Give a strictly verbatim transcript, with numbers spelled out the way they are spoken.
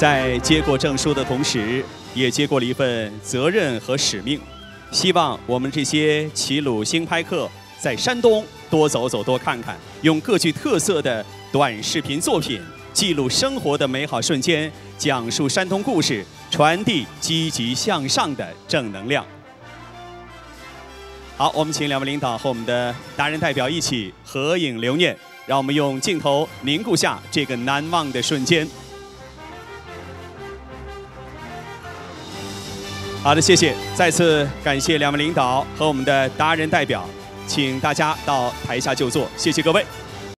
在接过证书的同时，也接过了一份责任和使命。希望我们这些齐鲁星拍客在山东多走走、多看看，用各具特色的短视频作品记录生活的美好瞬间，讲述山东故事，传递积极向上的正能量。好，我们请两位领导和我们的达人代表一起合影留念，让我们用镜头凝固下这个难忘的瞬间。 好的，谢谢，再次感谢两位领导和我们的达人代表，请大家到台下就坐，谢谢各位。